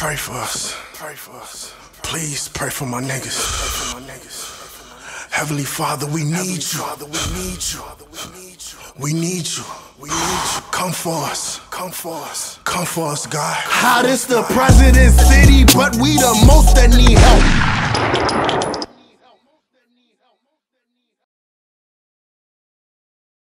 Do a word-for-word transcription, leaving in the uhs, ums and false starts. Pray for us. Pray for us. Please pray for my niggas. Pray for my niggas. Heavenly Father, we need you. We need you. We need you. We need you. Come for us. Come for us. Come for us, God. How this the president's city, but we the most that need help.